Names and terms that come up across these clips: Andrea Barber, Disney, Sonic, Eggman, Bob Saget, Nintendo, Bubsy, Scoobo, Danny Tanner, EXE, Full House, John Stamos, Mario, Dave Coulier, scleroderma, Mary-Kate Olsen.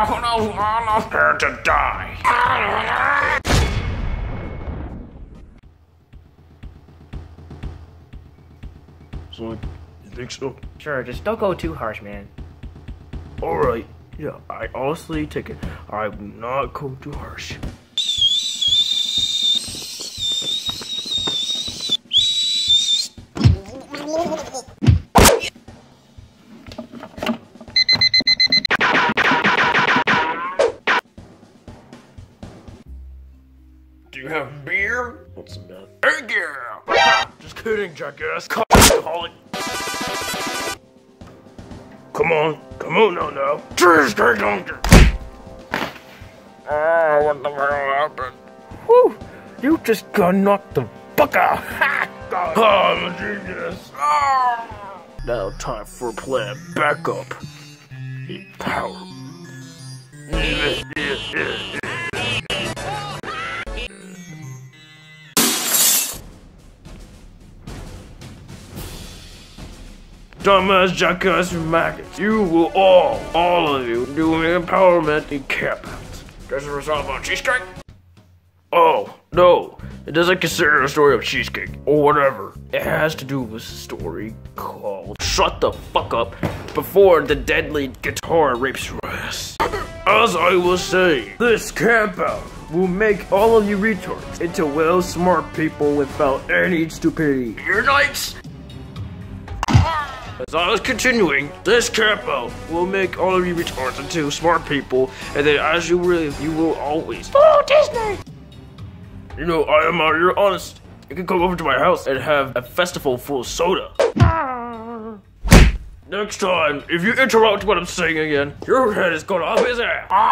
all of her to die. So, you think so? Sure, just don't go too harsh, man. Alright, yeah, I honestly take it. I will not go too harsh. Do you have beer? Want some beer? Hey, yeah! Ha, just kidding, jackass. Alcoholic. Come on now, now. Cheers, drink on. Oh, what the hell happened? Whew, you just got knocked the fuck out. Ha! Oh, I'm a genius. Oh. Now time for plan backup. The power. Dumbass, jackass, maggots, you will all of you, do an empowerment in camp out. Does it resolve on cheesecake? Oh, no. It doesn't consider a story of cheesecake, or whatever. It has to do with a story called Shut the Fuck Up Before the Deadly Guitar Rapes Your Ass. As I was saying, this camp out will make all of you retards into well smart people without any stupidity. You're nice! As I was continuing, this camp-out will make all of you retards into smart people, and then as you live, you will always follow Disney! You know, I am out here honest. You can come over to my house and have a festival full of soda. Next time, if you interrupt what I'm saying again, your head is going off his ass. Oh,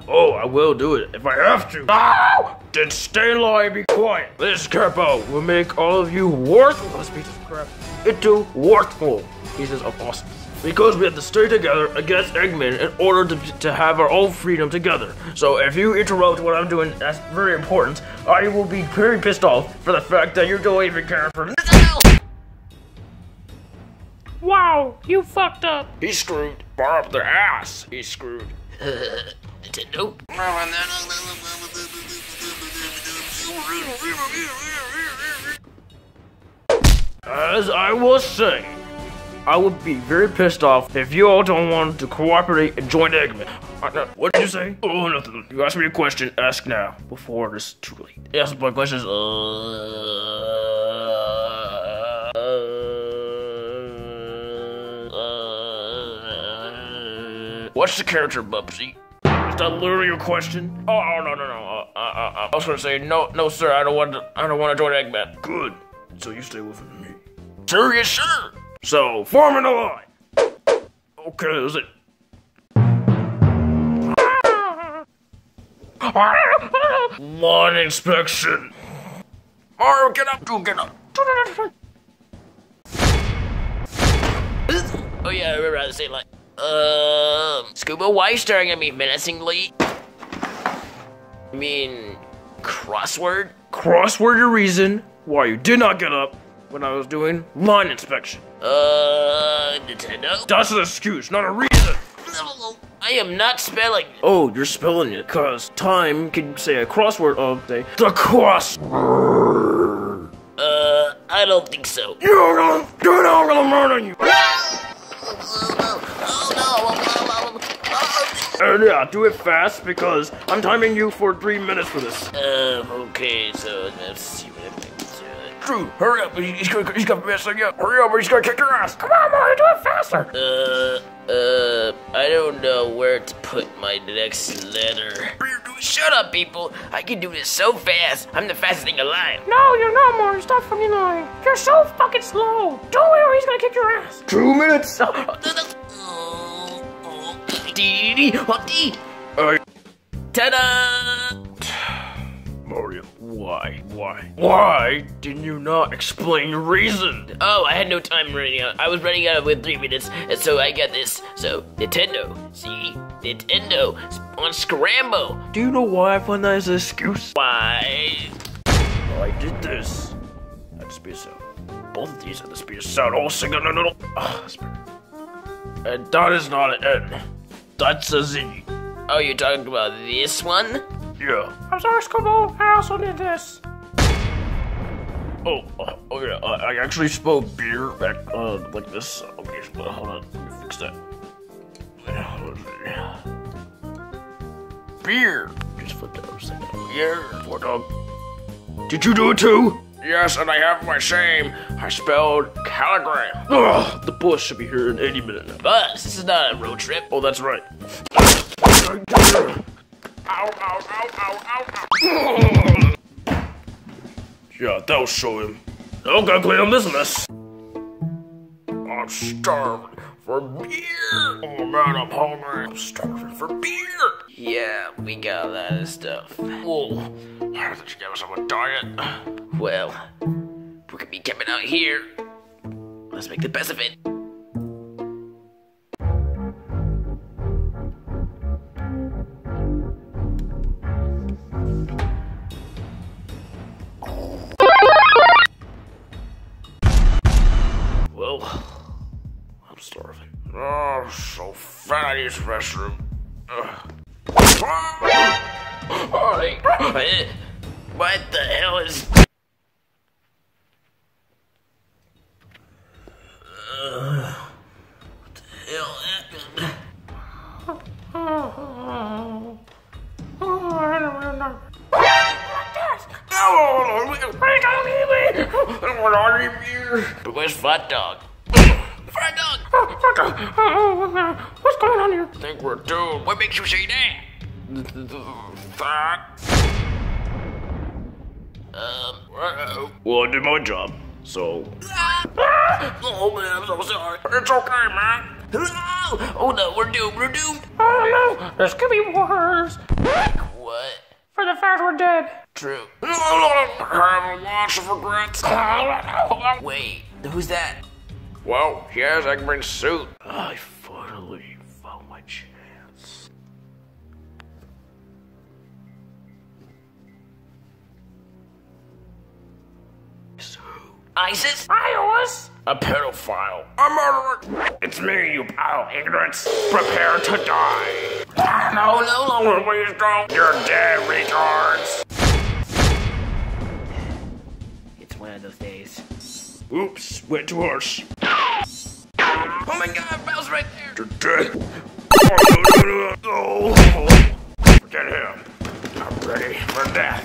no! Oh, I will do it if I have to. No! Then stay in line and be quiet. This camp-out will make all of you worthless pieces of crap into worthful pieces of awesomeness. Because we have to stay together against Eggman in order to have our own freedom together. So if you interrupt what I'm doing, that's very important. I will be very pissed off for the fact that you don't even care for this. Wow, you fucked up. He's screwed. Bar up their ass. He's screwed. Nintendo. As I was saying, I would be very pissed off if you all don't want to cooperate and join Eggman. What did you say? Oh, nothing. You asked me a question, ask now, before it's too late. Yes, my question is, what's the character, Bubsy? Is that literally your question? Oh, no. I was gonna say, no, sir, I don't want to join Eggman. Good. So you stay with me. Sure, yes, sir. So, form in a line. Okay, that was it. Line inspection. Mario, get up, dude, get up. Oh yeah, I remember how to say line. Scoobo, why are you staring at me menacingly? I mean, crossword? Crossword your reason why you did not get up when I was doing line inspection. Nintendo? That's an excuse, not a reason! I am not spelling it. Oh, you're spelling it, cause time can say a crossword of, say, the crossword! I don't think so. You don't really murder you! Yeah, do it fast because I'm timing you for 3 minutes for this. Okay, so let's see what I think. Dude, hurry up, he's gonna mess up. Hurry up, or he's gonna kick your ass. Come on, Mario, do it faster. I don't know where to put my next letter. Shut up, people. I can do this so fast. I'm the fastest thing alive. No, you're not, Mario. Stop fucking lying. You're so fucking slow. Don't worry, or he's gonna kick your ass. 2 minutes. Ta-da! Mario, why didn't you not explain your reason? Oh, I had no time running out. I was running out with 3 minutes, and so I got this. So, Nintendo, see? Nintendo, on Scramble. Do you know why I find that as an excuse? Why? I did this. At the speed of sound. Both of these at the speed of sound. All single, no. And that is not an N. That's a Z. Oh, you're talking about this one? Yeah. I'm sorry, Scoobo. I also need this. Oh yeah, I actually spelled beer back, like this. Okay, so hold on, let me fix that. Beer! Just flipped over a second. Yeah, what up? Did you do it too? Yes, and I have my shame. I spelled calligram. Ugh, the bus should be here in any minute now. Bus? This is not a road trip. Oh, that's right. Ow, ow, ow, ow, ow, ow. Yeah, that'll show him. Now gotta clean up this mess. I'm starving for beer. Oh man, I'm hungry. I'm starving for beer. Yeah, we got a lot of stuff. Whoa, I thought you gave us a diet. Well, we could be camping out here. Let's make the best of it. Well, I'm starving. Oh, I'm so fat I need this restroom. What the hell is... But where's Fat Dog? Fat Dog! Fat Dog! What's going on here? I think we're doomed. What makes you say that? Well, I did my job, so... Oh man, I'm so sorry. It's okay, man. Oh no, we're doomed, we're doomed. Oh no, this could be worse. What? For the fact we're dead. True. I have lots of regrets. Wait, who's that? Well, he has Eggman's suit. I finally found my chance. So, ISIS? IOS? A pedophile. A murderer. It's me, you pile ignorance. Prepare to die. No, please don't. You're dead, retards. It's one of those days. Oops, went too harsh. Oh my god, Bell's right there. You're dead. Oh, forget him. I'm ready for death.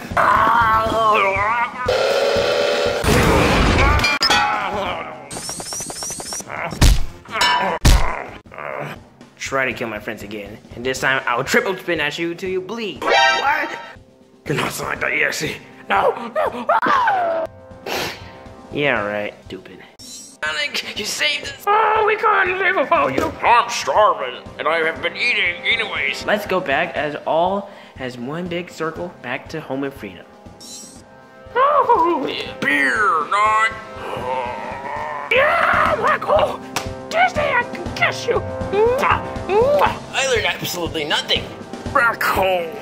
Try to kill my friends again, and this time I'll triple spin at you till you bleed. What? You're not signed the EXE. No! Yeah, right. Stupid. Sonic, you saved us! Oh, we can't live without you! I'm starving, and I have been eating anyways. Let's go back as one big circle back to home and freedom. Oh! Yeah. Beer, not... Yeah, Michael! Tuesday, I can kiss you. I learned absolutely nothing. Back home.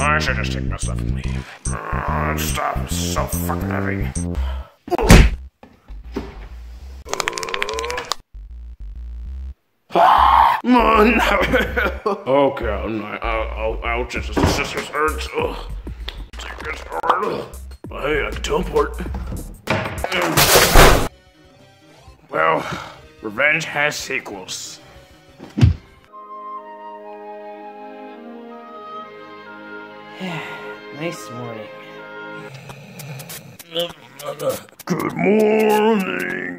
I should just take my stuff and leave. This stuff is so fucking heavy. Okay, I'll just this hurts. Take this hard. Hey, I can teleport. Well, revenge has sequels. Nice morning. Good morning.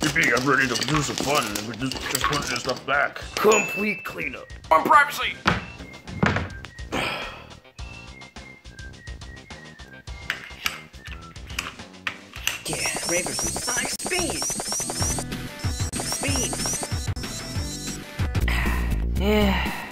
Yippee, I'm ready to do some fun. We just put this stuff back. Complete cleanup. On privacy. Yeah, Raven. Speed. Yeah.